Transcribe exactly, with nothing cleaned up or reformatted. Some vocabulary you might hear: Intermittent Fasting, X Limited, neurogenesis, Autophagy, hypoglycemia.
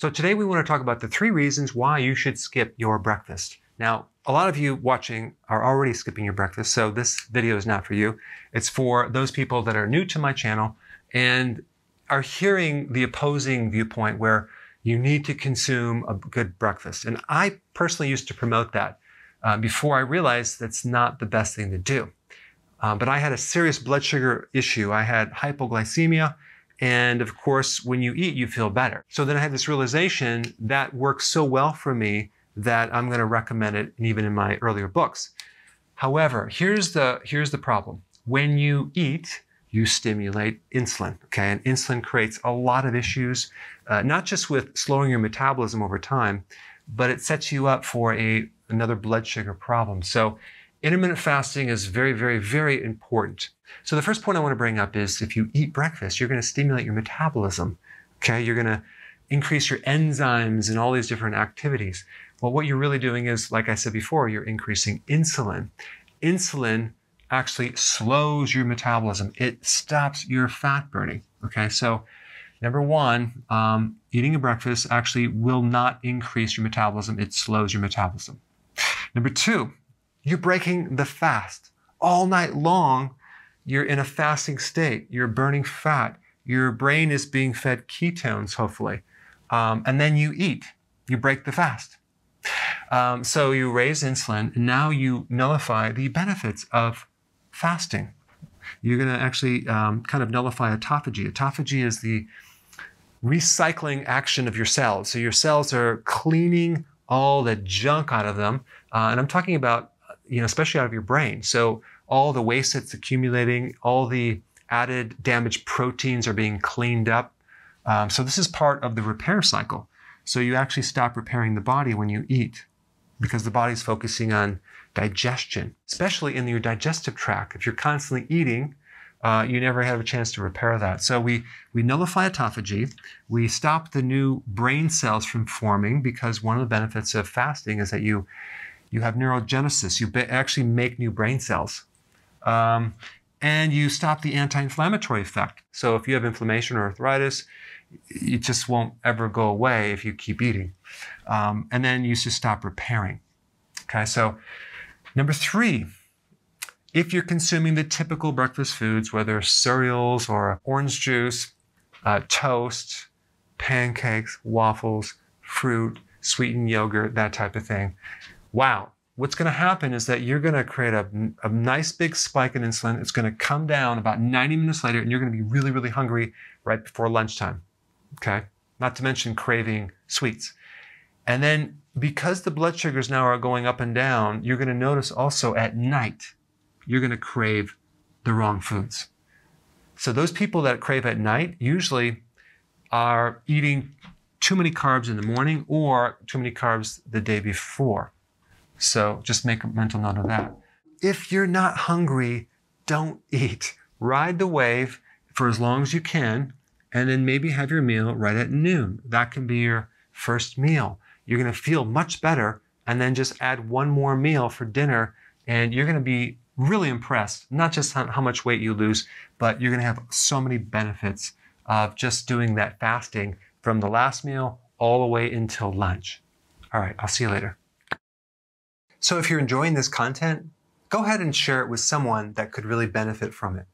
So today we want to talk about the three reasons why you should skip your breakfast. Now, a lot of you watching are already skipping your breakfast, so this video is not for you. It's for those people that are new to my channel and are hearing the opposing viewpoint where you need to consume a good breakfast. And I personally used to promote that uh, before I realized that's not the best thing to do. Uh, but I had a serious blood sugar issue. I had hypoglycemia. And of course, when you eat, you feel better. So then I had this realization that works so well for me that I'm gonna recommend it, and even in my earlier books. However, here's the, here's the problem. When you eat, you stimulate insulin, okay? And insulin creates a lot of issues, uh, not just with slowing your metabolism over time, but it sets you up for a, another blood sugar problem. So intermittent fasting is very, very, very important. So the first point I want to bring up is if you eat breakfast, you're going to stimulate your metabolism, okay? You're going to increase your enzymes and all these different activities. Well, what you're really doing is, like I said before, you're increasing insulin. Insulin actually slows your metabolism. It stops your fat burning, okay? So number one, um, eating a breakfast actually will not increase your metabolism. It slows your metabolism. Number two, you're breaking the fast. All night long, you're in a fasting state. You're burning fat. Your brain is being fed ketones, hopefully. Um, and then you eat. You break the fast. Um, so you raise insulin, and now you nullify the benefits of fasting. You're going to actually um, kind of nullify autophagy. Autophagy is the recycling action of your cells. So your cells are cleaning all the junk out of them. Uh, and I'm talking about you know, especially out of your brain. So all the waste that's accumulating, all the added damaged proteins are being cleaned up. Um, so this is part of the repair cycle. So you actually stop repairing the body when you eat because the body's focusing on digestion, especially in your digestive tract. If you're constantly eating, uh, you never have a chance to repair that. So we, we nullify autophagy. We stop the new brain cells from forming because one of the benefits of fasting is that you You have neurogenesis. You actually make new brain cells. Um, and you stop the anti-inflammatory effect. So if you have inflammation or arthritis, it just won't ever go away if you keep eating. Um, and then you just stop repairing. Okay, so number three, if you're consuming the typical breakfast foods, whether cereals or orange juice, uh, toast, pancakes, waffles, fruit, sweetened yogurt, that type of thing, wow, what's going to happen is that you're going to create a, a nice big spike in insulin. It's going to come down about ninety minutes later, and you're going to be really, really hungry right before lunchtime, okay? Not to mention craving sweets. And then because the blood sugars now are going up and down, you're going to notice also at night, you're going to crave the wrong foods. So those people that crave at night usually are eating too many carbs in the morning or too many carbs the day before. So just make a mental note of that. If you're not hungry, don't eat. Ride the wave for as long as you can, and then maybe have your meal right at noon. That can be your first meal. You're gonna feel much better, and then just add one more meal for dinner, and you're gonna be really impressed, not just on how much weight you lose, but you're gonna have so many benefits of just doing that fasting from the last meal all the way until lunch. All right, I'll see you later. So if you're enjoying this content, go ahead and share it with someone that could really benefit from it.